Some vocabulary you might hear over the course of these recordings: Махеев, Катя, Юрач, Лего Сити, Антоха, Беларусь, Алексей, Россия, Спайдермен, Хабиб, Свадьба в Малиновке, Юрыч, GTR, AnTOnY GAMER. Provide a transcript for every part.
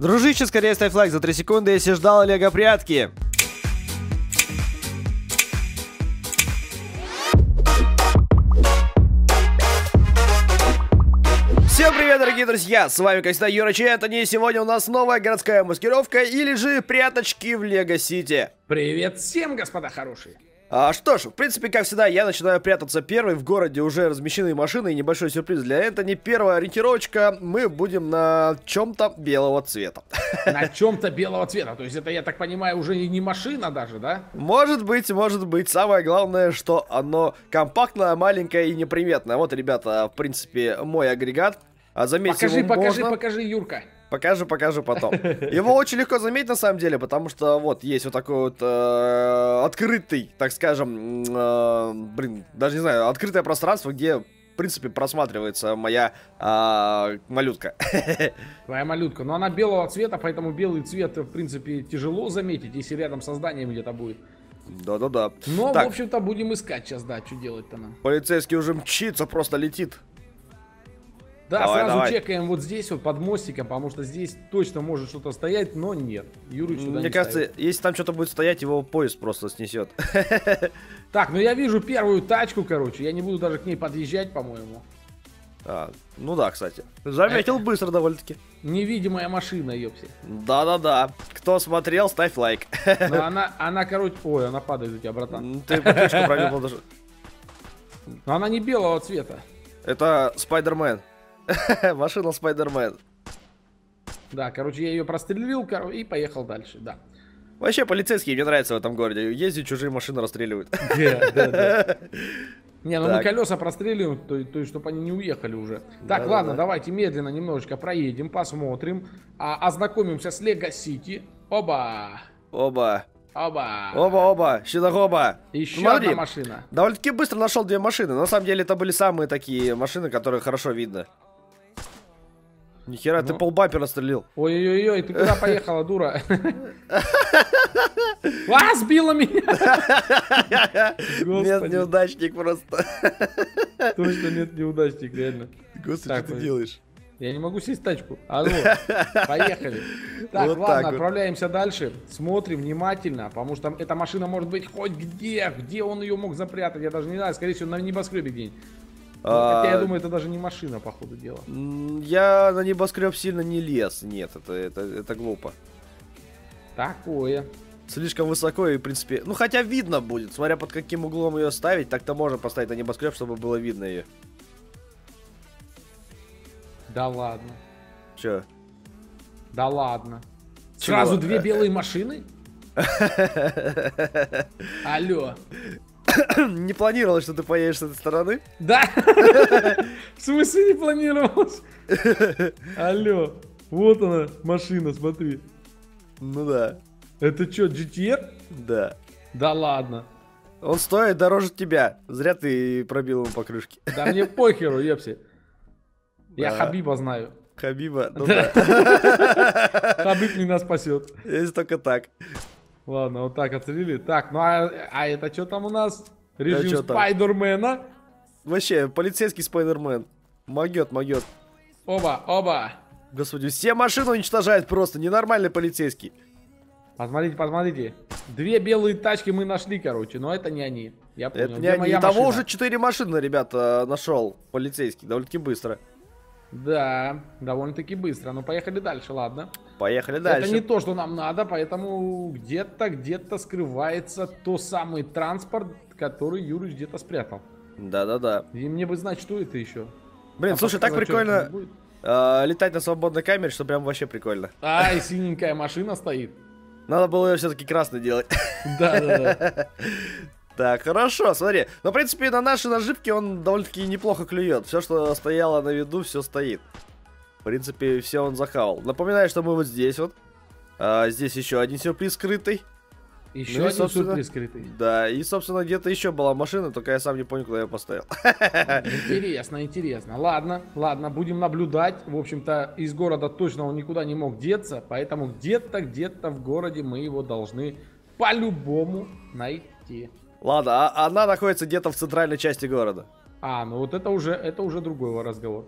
Дружище, скорее ставь лайк за 3 секунды, если ждал Лего прятки. Всем привет, дорогие друзья, с вами, как всегда, Юрач, и это не сегодня у нас новая городская маскировка или же пряточки в Лего Сити. Привет всем, господа хорошие. Что ж, в принципе, как всегда, я начинаю прятаться первый. В городе уже размещены машины, и небольшой сюрприз для Энтони. Первая ориентировочка, мы будем на чем-то белого цвета. На чем-то белого цвета, то есть это, я так понимаю, уже не машина даже, да? Может быть, самое главное, что оно компактное, маленькое и неприметное. Вот, ребята, в принципе, мой агрегат. Заметьте, покажи, Юрка. Покажу потом. Его очень легко заметить, на самом деле, потому что вот есть вот такой вот открытый, так скажем, даже не знаю, открытое пространство, где, в принципе, просматривается моя малютка. Твоя малютка, но она белого цвета, поэтому белый цвет, в принципе, тяжело заметить, если рядом со зданием где-то будет. Да-да-да. Но, так, в общем-то, будем искать сейчас, да, что делать-то нам. Полицейский уже мчится, просто летит. Да, давай, сразу давай. Чекаем вот здесь вот под мостиком, потому что здесь точно может что-то стоять, но нет. Юрыч сюда не кажется, ставит. Если там что-то будет стоять, его поезд просто снесет. Так, ну я вижу первую тачку, короче, я не буду даже к ней подъезжать, по-моему. Ну да, кстати. Заметил быстро довольно-таки. Невидимая машина, ёпси. Да-да-да. Кто смотрел, ставь лайк. Она, короче... Ой, она падает у тебя, братан. Ты бутылочку пробил даже. Но она не белого цвета. Это Спайдермен. Машина Спайдермен. Да, короче, я ее прострелил и поехал дальше, да. Вообще, полицейские мне нравятся в этом городе. Ездят, чужие машины расстреливают. Да. Не, ну мы колеса простреливаем, то есть, чтобы они не уехали уже. Так, ладно, давайте медленно немножечко проедем, посмотрим. Ознакомимся с Лего Сити. Оба! Оба! Оба! Оба-оба! Щедогоба! Еще смотри, одна машина. Довольно-таки быстро нашел две машины. На самом деле это были самые такие машины, которые хорошо видно. Нихера, ну, ты полбампера стрелил. Ой-ой-ой, ты куда поехала, дура? А, сбила меня! Нет, неудачник просто. Точно нет, неудачник, реально. Господи, что ты делаешь? Я не могу сесть в тачку. Алло, поехали. Так, вот ладно, так отправляемся вот дальше. Смотрим внимательно, потому что эта машина может быть хоть где. Где он ее мог запрятать, я даже не знаю. Скорее всего, на небоскребе где-нибудь. Хотя я думаю, это даже не машина, по ходу дела. Я на небоскреб сильно не лез. Нет, это глупо. Такое. Слишком высоко и, в принципе... Ну, хотя видно будет, смотря под каким углом ее ставить. Так-то можно поставить на небоскреб, чтобы было видно ее. Да ладно. Че? Да ладно. Чего? Сразу две белые машины? Алло. Не планировалось, что ты поедешь с этой стороны? Да. В смысле не планировалось? Алло. Вот она, машина, смотри. Ну да. Это что, GTR? Да. Да ладно. Он стоит дороже тебя. Зря ты пробил ему покрышки. Да мне похеру, епси. Я Хабиба знаю. Хабиба, ну да. Хабиб меня спасет. Если только так. Ладно, вот так отстрелили. Так, ну а это что там у нас? Режим Спайдермена? Вообще, полицейский Спайдермен. Могет. Оба. Господи, все машины уничтожают просто. Ненормальный полицейский. Посмотрите. Две белые тачки мы нашли, короче, но это не они. Я понял. Того уже 4 машины, ребята, нашел полицейский. Довольно-таки быстро. Да, довольно-таки быстро. Ну, поехали дальше, ладно. Поехали дальше. Это не то, что нам надо, поэтому где-то скрывается то самый транспорт, который Юрыч где-то спрятал. Да. И мне бы знать, что это еще. Блин, слушай, так прикольно летать на свободной камере, что прям вообще прикольно. А, и синенькая машина стоит. Надо было ее все-таки красной делать. Да. Так, хорошо, смотри. Но, в принципе, на наши наживки он довольно-таки неплохо клюет. Все, что стояло на виду, все стоит. В принципе, все он захавал. Напоминаю, что мы вот здесь вот. Здесь еще один сюрприз скрытый. Еще один сюрприз скрытый. Да, и, собственно, где-то еще была машина, только я сам не понял, куда я поставил. Интересно. Ладно, будем наблюдать. В общем-то, из города точно он никуда не мог деться, поэтому где-то в городе мы его должны по-любому найти. Ладно, она находится где-то в центральной части города. Ну вот это уже другой разговор.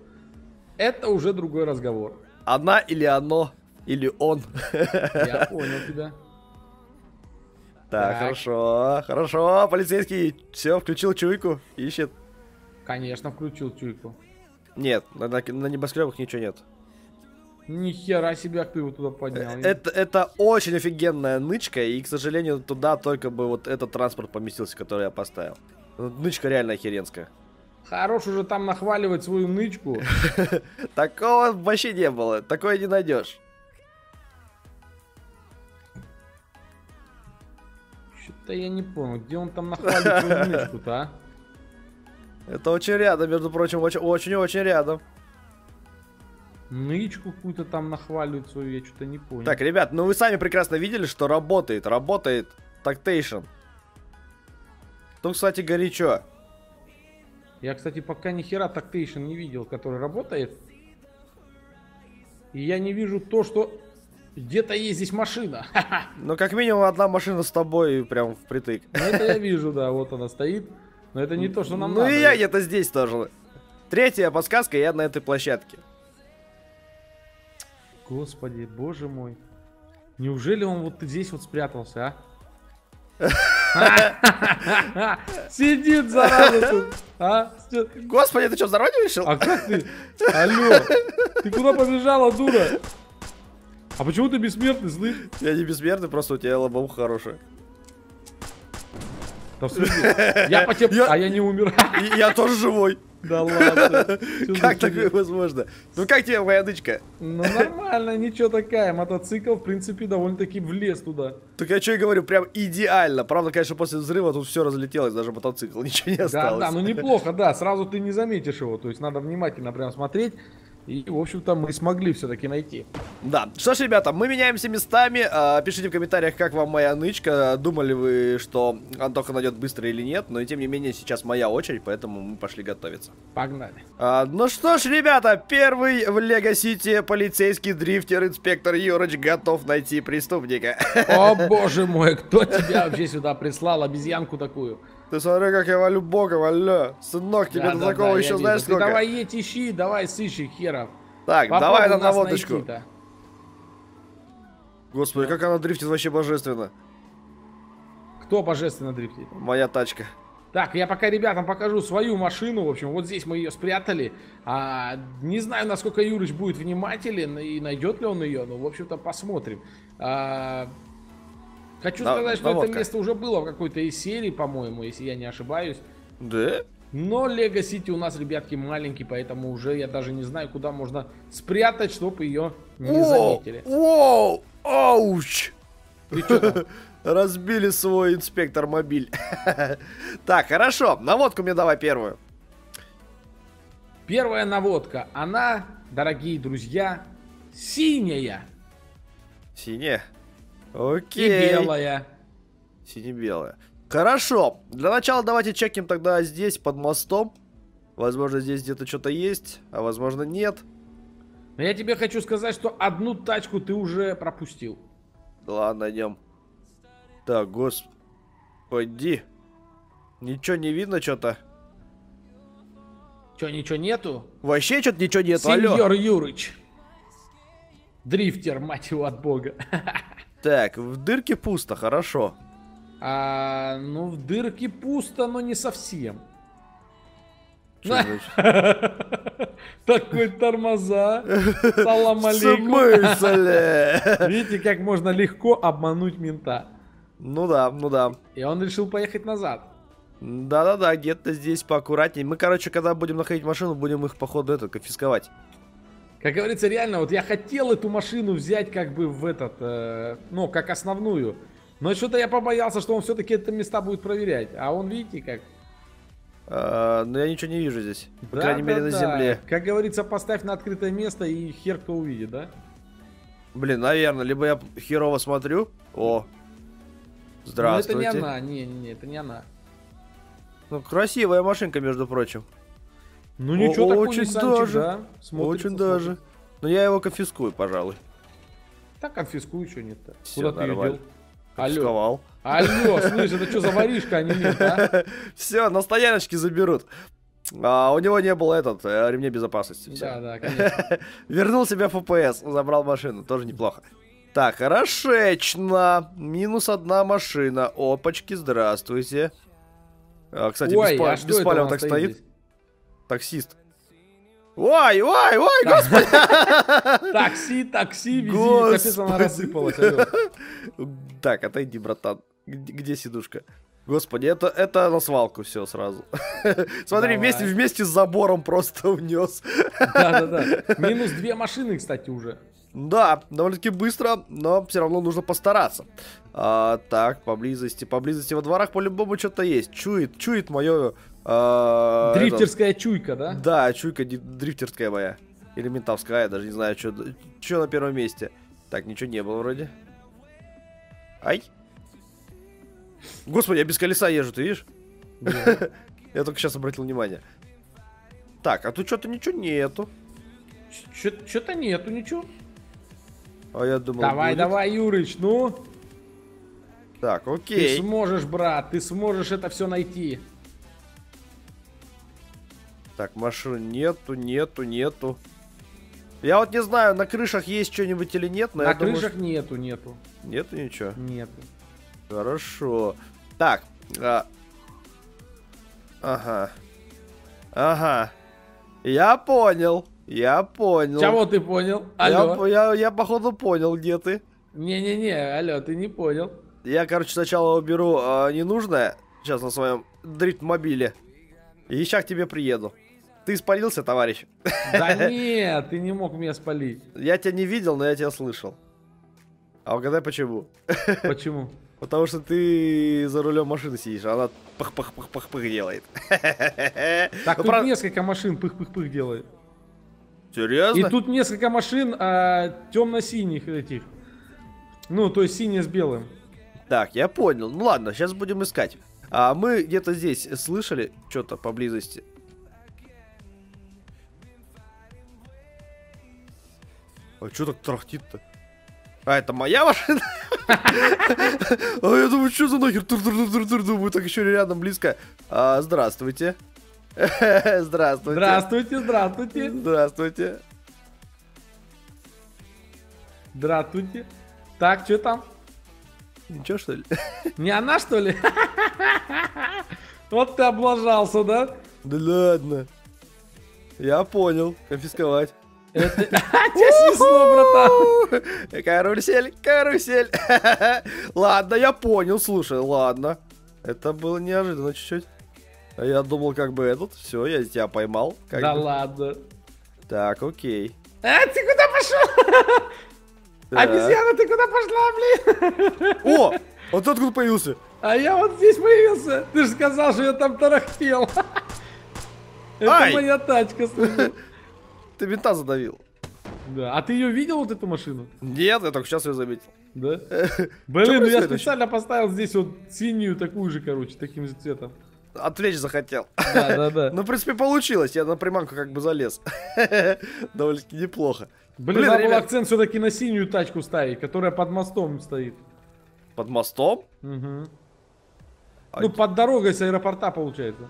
Одна или оно? Или он. Я понял тебя. Так, хорошо, хорошо, полицейский, все, включил чуйку, ищет. Конечно, включил чуйку. Нет, на небоскребах ничего нет. Ни хера себе, ты его туда поднял. Это очень офигенная нычка, и, к сожалению, туда только бы вот этот транспорт поместился, который я поставил. Нычка реально охеренская. Хорош уже там нахваливать свою нычку. Такого вообще не было, такое не найдешь. Что-то я не понял, где он там нахваливает свою нычку-то, а? Это очень рядом, между прочим, очень-очень рядом. Нычку какую-то там нахваливают свою, я что-то не понял. Так, ребят, ну вы сами прекрасно видели, что работает тактейшн. Тут, кстати, горячо. Я, кстати, пока ни хера тактейшн не видел, который работает. И я не вижу то, что где-то есть здесь машина. Ну, как минимум, одна машина с тобой прям впритык. Ну, это я вижу, да, вот она стоит. Но это не то, что нам надо. Ну, и я где-то здесь тоже. Третья подсказка, я на этой площадке. Господи, боже мой. Неужели он вот здесь вот спрятался, а? Сидит, зараза тут. Господи, ты что, за родину решил? А как ты? Алло, ты куда побежала, дура? А почему ты бессмертный, слышь? Я не бессмертный, просто у тебя лобовуха хорошая. Я по тебе... А я не умер. Я тоже живой. Да ладно. Как такое возможно? Ну как тебе моя дычка? Ну нормально, ничего такая. Мотоцикл, в принципе, довольно-таки влез туда. Так я что и говорю, прям идеально. Правда, конечно, после взрыва тут все разлетелось, даже мотоцикл, ничего не осталось. Да, ну неплохо, да. Сразу ты не заметишь его. То есть надо внимательно прям смотреть. И, в общем-то, мы смогли все-таки найти. Да. Что ж, ребята, мы меняемся местами. Пишите в комментариях, как вам моя нычка. Думали вы, что Антоха найдет быстро или нет. Но, и тем не менее, сейчас моя очередь, поэтому мы пошли готовиться. Погнали. Ну что ж, ребята, первый в Лего Сити полицейский дрифтер-инспектор Юрач готов найти преступника. О, боже мой, кто тебя вообще сюда прислал, обезьянку такую? Ты смотри, как я валю боком, алло. Сынок, тебе до такого еще знаешь сколько? Ты давай едь, ищи, давай сыщи, херов. Так, давай на водочку. Господи, как она дрифтит вообще божественно. Кто божественно дрифтит? Моя тачка. Так, я пока ребятам покажу свою машину. В общем, вот здесь мы ее спрятали. Не знаю, насколько Юрыч будет внимателен и найдет ли он ее. Но, в общем-то, посмотрим. Хочу сказать, что это место уже было в какой-то из серий, по-моему, если я не ошибаюсь. Да? Но Лего Сити у нас, ребятки, маленький, поэтому уже я даже не знаю, куда можно спрятать, чтобы ее не заметили. Воу! Ауч! Ты чё там? Разбили свой инспектор-мобиль. Так, хорошо, наводку мне давай первую. Первая наводка, она, дорогие друзья, синяя. Синяя? Окей. Белая. Сине-белая. Хорошо. Для начала давайте чекнем тогда здесь, под мостом. Возможно, здесь где-то что-то есть, а возможно, нет. Но я тебе хочу сказать, что одну тачку ты уже пропустил. Ладно, идем. Так, господи. Ничего не видно, что-то. Че, ничего нету? Вообще что-то ничего нету. Сеньор Юрыч. Дрифтер, мать его, от бога. Так, в дырке пусто, хорошо. Ну, в дырке пусто, но не совсем. Такой тормоза. Салам алейкум. Видите, как можно легко обмануть мента. Ну да, ну да. И он решил поехать назад. Да-да-да, где-то здесь поаккуратнее. Мы, короче, когда будем находить машину, будем их, походу, конфисковать. Как говорится, реально, вот я хотел эту машину взять как бы в этот, ну, как основную. Но что-то я побоялся, что он все-таки это места будет проверять. А он, видите, как... ну, я ничего не вижу здесь. По крайней мере, на земле. Как говорится, поставь на открытое место и хер кто увидит, да? Блин, наверное, либо я херово смотрю. О, здравствуйте. Но это не она, не-не-не, это не она. Ну, красивая машинка, между прочим. Ну ничего такого, очень даже, очень даже. Но я его конфискую, пожалуй. Так конфискую, что нет-то. Куда ты ее дел? Конфисковал. Алло, слышь, это что за воришка, а не нет, а? Все, на стояночке заберут. А у него не было ремня безопасности. Все. Да, да, конечно. Вернул себя в ФПС, забрал машину, тоже неплохо. Так, хорошечно. Минус одна машина. Опачки, здравствуйте. Кстати, без палева так стоит. Таксист. Ой, ой, ой, господи! Такси, такси, вези, капец, она рассыпалась. Так, отойди, братан. Где сидушка? Господи, это на свалку все сразу. Смотри, вместе с забором просто унес. Да-да-да. Минус две машины, кстати, уже. Да, довольно-таки быстро, но все равно нужно постараться. Так, поблизости во дворах по-любому что-то есть. Чует мое... Дрифтерская чуйка, да? Да, чуйка дрифтерская моя. Или ментовская, я даже не знаю, что на первом месте. Так, ничего не было вроде. Ай. Господи, я без колеса езжу, ты видишь? Я только сейчас обратил внимание. Так, а тут что-то ничего нету. Что-то нету, ничего. А я думал... Давай, давай, Юрыч, ну. Так, окей. Ты сможешь, брат, ты сможешь это все найти. Так, машин нету. Я вот не знаю, на крышах есть что-нибудь или нет, но на крышах думаю, нету. Нету ничего? Нету. Хорошо. Так. Ага. Ага. Я понял. Чего ты понял? Алло. Я походу понял, где ты. Не-не-не, алло, ты не понял. Я, короче, сначала уберу ненужное. Сейчас на своем дрифт-мобиле. И сейчас к тебе приеду. Ты спалился, товарищ? Да нет, ты не мог меня спалить. Я тебя не видел, но я тебя слышал. А угадай почему? Почему? Потому что ты за рулем машины сидишь, а она пых-пых-пых-пых-пых делает. Так, тут несколько машин пых-пых-пых делает. Серьезно? И тут несколько машин темно-синих этих. Ну, то есть синяя с белым. Так, я понял. Ну ладно, сейчас будем искать. А мы где-то здесь слышали что-то поблизости. А что так трахтит-то? А, это моя машина? А я думаю, что за нахер? Думаю, так еще рядом, близко. Здравствуйте. Здравствуйте. Так, что там? Ничего, что ли? Не она, что ли? Вот ты облажался, да? Да ладно. Я понял. Конфисковать. Тебя снесло, братан. Карусель. Ладно, я понял, слушай, ладно. Это было неожиданно чуть-чуть. Я думал, как бы все, я тебя поймал. Да ладно. Так, окей. А ты куда пошел? Да. Обезьяна, ты куда пошла, блин? О, вот тут откуда появился. А я вот здесь появился. Ты же сказал, что я там тарахтел. Это моя тачка. Ты винта задавил. Да, а ты ее видел, вот эту машину? Нет, я только сейчас ее заметил. Да? Блин, ну я специально поставил здесь вот синюю такую же, короче, таким же цветом. Отвлечь захотел. Да. Ну, в принципе, получилось. Я на приманку как бы залез. Довольно-таки неплохо. Блин, надо было акцент все-таки на синюю тачку ставить, которая под мостом стоит. Под мостом? Угу. Ну, под дорогой с аэропорта, получается.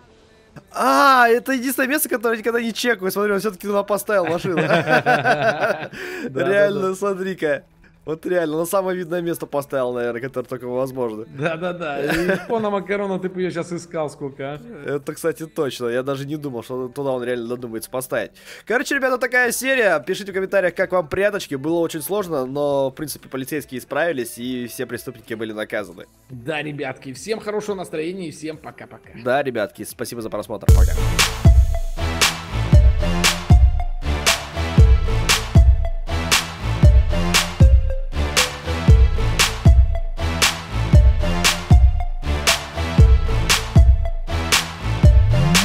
А, это единственное место, которое никогда не чекаю. Смотри, он все-таки туда поставил машину. Реально, смотри-ка. Вот реально, на самое видное место поставил, наверное, которое только возможно. Да-да-да, и по на макарону ты бы ее сейчас искал сколько, а? Это, кстати, точно, я даже не думал, что туда он реально додумается поставить. Короче, ребята, такая серия, пишите в комментариях, как вам пряточки, было очень сложно, но, в принципе, полицейские справились, и все преступники были наказаны. Да, ребятки, всем хорошего настроения и всем пока-пока. Да, ребятки, спасибо за просмотр, пока.